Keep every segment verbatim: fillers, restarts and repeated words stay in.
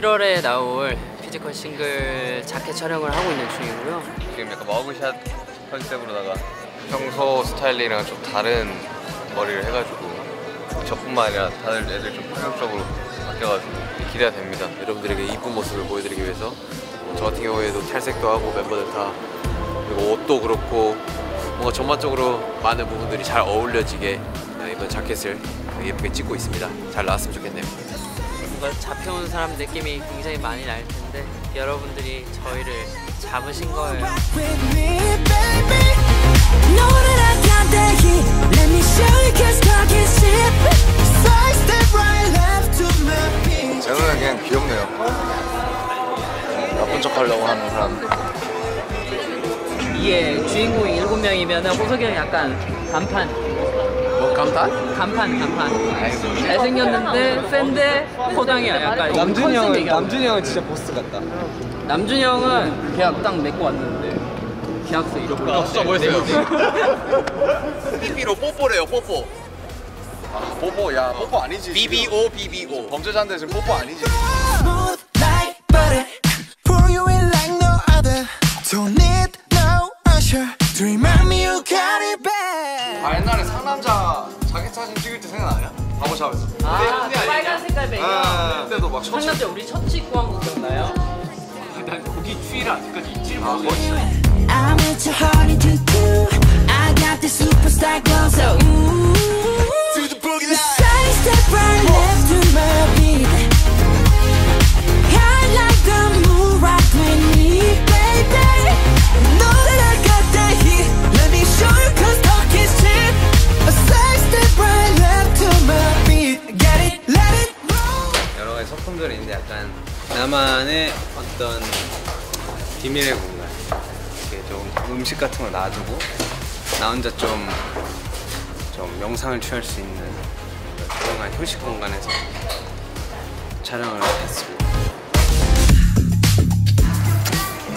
칠월에 나올 피지컬 싱글 자켓 촬영을 하고 있는 중이고요. 지금 약간 머그샷 컨셉으로다가 평소 스타일링이랑 좀 다른 머리를 해가지고 저뿐만 아니라 다른 애들 좀 폭력적으로 바뀌어가지고 기대가 됩니다. 여러분들에게 이쁜 모습을 보여드리기 위해서 저 같은 경우에도 탈색도 하고 멤버들 다 그리고 옷도 그렇고 뭔가 전반적으로 많은 부분들이 잘 어울려지게 이번 자켓을 예쁘게 찍고 있습니다. 잘 나왔으면 좋겠네요. 뭔가 잡혀온 사람 느낌이 굉장히 많이 날 텐데 여러분들이 저희를 잡으신 거예요. 저는 그냥 귀엽네요. 나쁜 척 하려고 하는 사람. 이게 주인공이 일곱 명이면 호석이 형이 약간 간판. 뭐 간판? 간판 간판. 아이고. 잘생겼는데 센데 호당이야 약간. 남준이 형은 남준이 형은 진짜 보스 같다. 남준이 형은 계약 딱 맺고 왔는데 계약서 잃어버렸어. 아, 진짜 뭐였어요? 삐삐로 뽀뽀래요 뽀뽀. 아 뽀뽀 야 뽀뽀 아니지. 비비오 비비오. 범죄자인데 지금 뽀뽀 아니지. 아 옛날에 상남자 자켓 사진 찍을 때 생각나냐? 바보샵에서 아 그 빨간 색깔 배경 그때도 막 첫 상남자 우리 첫 찍고 한 거 기억나요? 난 거기 추위를 아직까지 잊지를 못했어. 소품들이 있는데 약간 나만의 어떤 비밀의 공간 이렇게 좀 음식 같은 걸 놔두고 나 혼자 좀 좀 명상을 취할 수 있는 조용한 휴식 공간에서 촬영을 했습니다.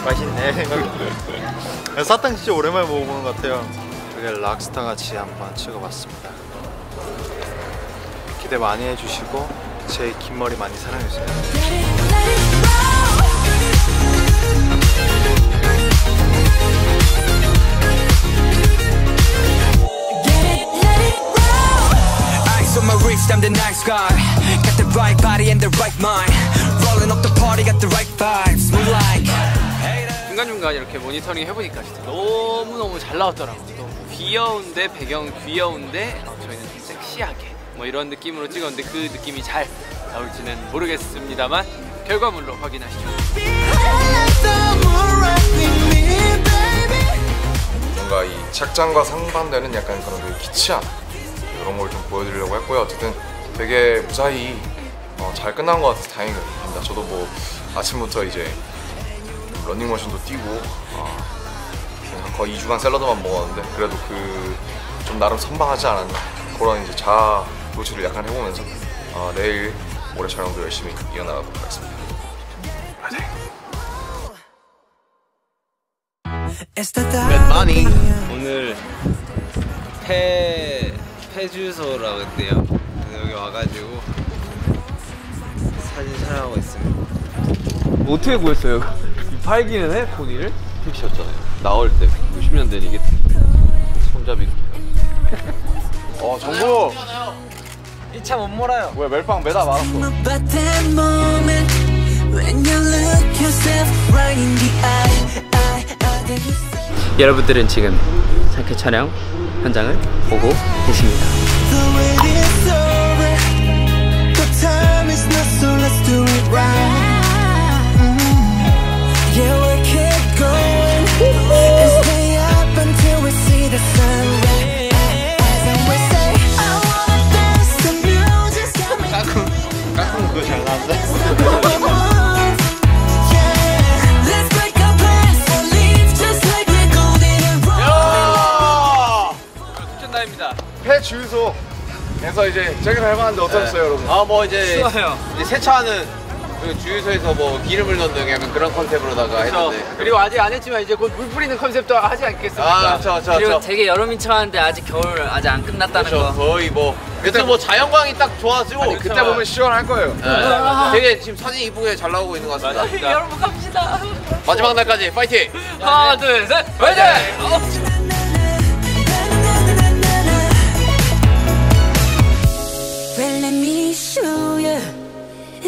맛있네. 사탕 진짜 오랜만에 먹어보는 것 같아요. 되게 락스타 같이 한번 찍어봤습니다. 기대 많이 해주시고 제 긴 머리 많이 사랑해주세요. Ice on my wrist, I'm the nice guy. Got the right body and the right mind. Rolling up the party, got the right vibes. We like. 중간중간 이렇게 모니터링 해보니까 진짜 너무너무 잘 나왔더라고요. 너무 귀여운데 배경 귀여운데 저희는 좀 섹시하게. 뭐 이런 느낌으로 찍었는데 그 느낌이 잘 나올지는 모르겠습니다만 결과물로 확인하시죠. 뭔가 이 착장과 상반되는 약간 그런 되게 기치한 그런 걸 좀 보여드리려고 했고요. 어쨌든 되게 무사히 어 잘 끝난 것 같아서 다행입니다. 저도 뭐 아침부터 이제 러닝머신도 뛰고 어 거의 이 주간 샐러드만 먹었는데 그래도 그 좀 나름 선방하지 않았나 그런 이제 자아 노출을 약간 해보면서 어, 내일 모레 촬영도 열심히 이어나가도록 하겠습니다. Good morning. 오늘 폐 폐주소라고 했대요. 여기 와가지고 사진 촬영하고 있습니다. 어떻게 구했어요? 팔기는 해? 포니를? 픽시였잖아요. 나올 때 구십 년대니까 손잡이. 어 정국! 이 차 못 몰아요. 왜 멜빵 매다 말았어. 여러분들은 지금 자켓 촬영 현장을 보고 계십니다. 주유소 그래서 이제 재개발 해봤는데 어떠셨어요? 네. 여러분? 아 뭐 이제, 이제 세차하는 그리고 주유소에서 뭐 기름을 넣는 약간 그런 컨셉으로다가 그쵸. 했는데 그리고 아직 안 했지만 이제 곧 물 뿌리는 컨셉도 하지 않겠습니까? 아, 저, 저, 그리고 저. 되게 여름이 처하는데 아직 겨울 아직 안 끝났다는 그쵸, 거 거의 뭐 그때 뭐 자연광이 딱 좋아지고 아니, 그때 보면 시원할 거예요. 네. 아, 되게 지금 사진 이쁘게 잘 나오고 있는 것 같습니다. 그러니까. 여러분 갑시다. 마지막 날까지 파이팅! 하나 둘 셋 파이팅! 파이팅! Let me show you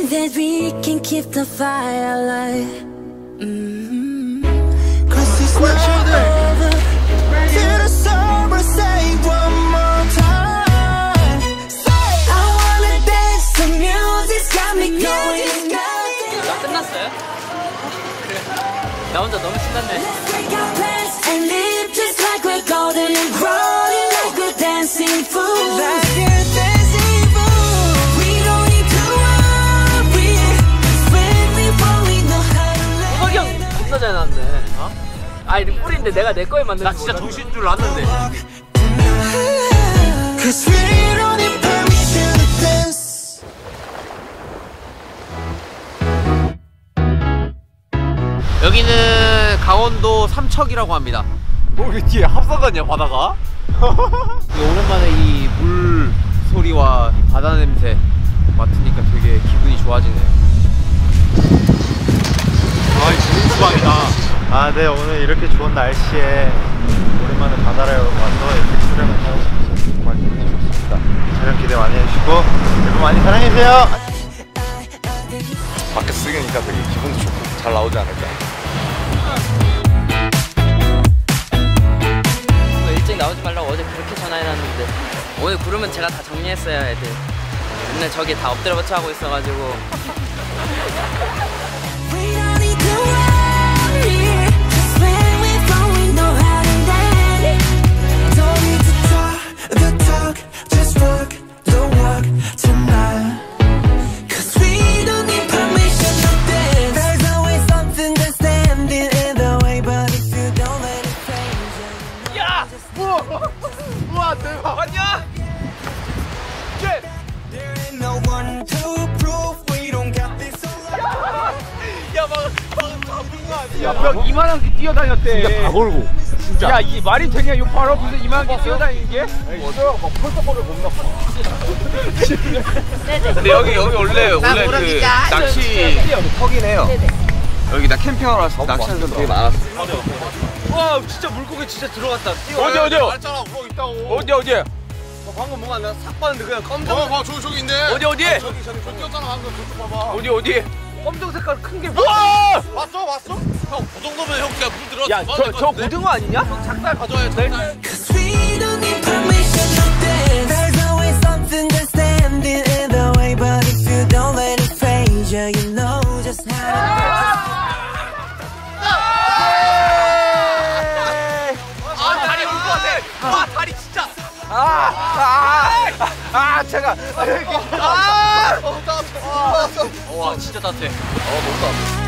that we can keep the fire alive. Mm-hmm. Cause it's not over till the summer. Say one more time. Say I wanna dance. The music's got me going. 나 끝났어요? 그래. 나 혼자 너무 신났네. Let's break our plans and live just like we're golden and rolling like we're dancing fools. 잘 났네. 어? 아니 뿔인데 내가 내 거에 맞는 나 진짜 거잖아. 정신 줄 났는데. 여기는 강원도 삼척이라고 합니다. 뭐 이게 뒤에 합성같냐 바다가? 오랜만에 이 물 소리와 이 바다 냄새 맡으니까 되게 기분이 좋아지네요. 아이 좋은 수박이다. 아 네, 오늘 이렇게 좋은 날씨에 오랜만에 바다를 와서 이렇게 촬영을 하고 정말 좋습니다. 촬영 기대 많이 해주시고 여러분 많이 사랑해주세요. 밖에 쓰니까 되게 기분도 좋고 잘 나오지 않을까. 일찍 나오지 말라고 어제 그렇게 전화해놨는데 오늘 구름은 제가 다 정리했어요 애들. 근데 저기 다 엎드려 버쳐 하고 있어가지고 야, 벽 이만한 게 뛰어다녔대. 진짜 박얼고. 진짜. 야, 이 말이 되냐? 요 바로 무슨 이만한 게 뛰어다니는 게? 맞아요. 막 펄떡거려 못 나가. 근데 여기 여기 원래 원래 그 낚시 턱이네요. 여기 나 캠핑하러 왔어. 낚시하는 사람 되게 많았어. 와, 진짜 물고기 진짜 들어갔다. 어디 어디요? 알잖아, 우럭 있다고. 어디 어디? 방금 뭔가 내가 삭 봤는데 그냥 검정. 어, 봐, 저기 저기 있네. 어디 어디? 저기 저기 저기 뛰었잖아 방금. 저쪽 봐봐. 어디 어디? 검정 색깔 큰 게 뭐야? 맞어? 맞어? 형, 그 정도면 형 그냥 물 들어갔어. 야, 저, 저 고등어 아니냐? 형 작살 가져와요, 작살. 아, 다리 울 것 같아. 아, 다리 진짜. 아, 아, 아, 제가. 아, 너무 따뜻해. 와, 진짜 따뜻해. 어, 너무 따뜻해.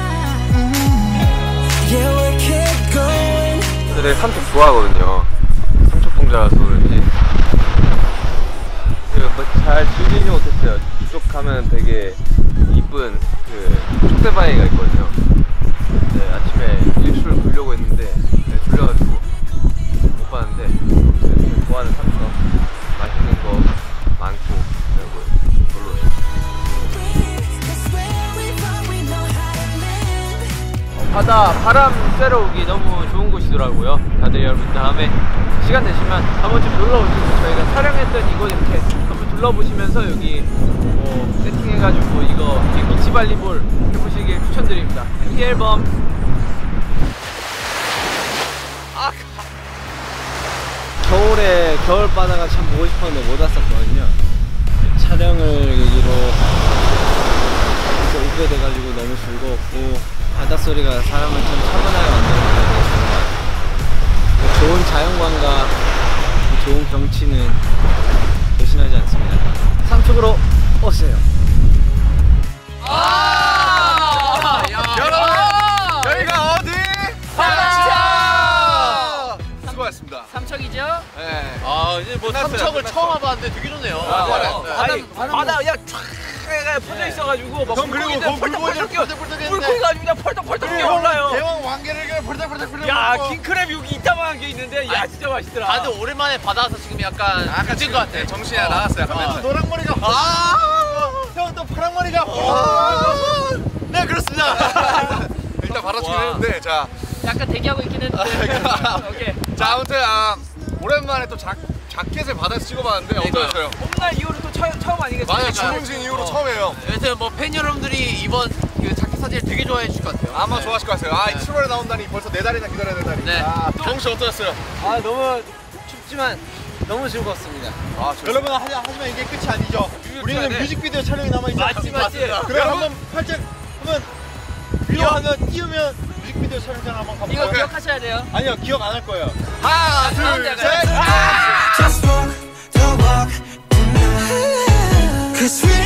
저는 삼척 좋아하거든요. 삼척공자라서 그런지. 잘 즐기지 못했어요. 이쪽 가면 되게 이쁜 그 촉대바위가 있거든요. 네, 아침에 일출을 보려고 했는데 네, 졸려가지고 못 봤는데. 좋아하는 삼척 맛있는 거 많고 여러분 놀러 오세요. 바다 바람 쐬러 오기 너무 좋은 곳이더라고요. 다들 여러분 다음에 시간 되시면 한 번쯤 놀러 오시고 저희가 촬영했던 이곳 이렇게 한번 둘러보시면서 여기 뭐 세팅해가지고 이거 비치발리볼 해보시길 추천드립니다. 해피 앨범. 아. 겨울에 겨울바다가 참 보고 싶었는데 못 왔었거든요. 촬영을 계기로 오게 돼가지고 너무 즐거웠고 바닷소리가 사람을 참 차분하게 만드는 것 같아요. 좋은 자연광과 좋은 경치는 배신하지 않습니다. 삼척으로 오세요. 아! 야, 여러분! 아! 저희가 어디? 삼척! 수고하셨습니다. 삼척이죠? 네. 아, 이제 뭐 삼척 걸 처음 와봤는데 되게 좋네요. 바다 그냥 쫙 퍼져 있어가지고 막 물고기 가지고 그냥 펄떡펄떡 뛰어올라요. 대왕 왕개를 그냥 펄떡펄떡 펄떡. 야, 킹크랩 여기 이따만한 게 있는데 야 진짜 맛있더라. 아 근데 오랜만에 바다에서 지금 약간 늦은 것 같아. 정신이 나갔어요. 또 노랑머리가 형 또 파랑머리가 네 그렇습니다. 일단 받아치긴 했는데 자 약간 대기하고 있긴 했는데 오케이. 자 아무튼 아, 오랜만에 또 작, 자켓을 받아서 찍어봤는데 어떠셨어요? 봄날 이후로 또 처, 처음 아니겠어요? 맞아요. 주봉신 이후로 어. 처음이에요. 여튼 뭐 팬 여러분들이 이번 그 자켓 사진을 되게 좋아해 주실 것 같아요. 아마 네. 좋아하실 것 같아요. 아 네. 칠월에 나온다니 벌써 네 달이나 기다려야 된다니. 네. 아, 주봉신 어떠셨어요? 아 너무 춥지만 너무 즐거웠습니다. 아, 여러분 하지만, 하지만 이게 끝이 아니죠. 우리는 네. 뮤직비디오 촬영이 남아있지 않습니까? 맞지 맞지. 그래 한번 팔짱 한번 위로하면 띄우면 뮤직비디오 촬영장 한번 가볼까요? 이거 기억하셔야 돼요. 아니요 기억 안 할 거예요. 하나 둘 셋! 아!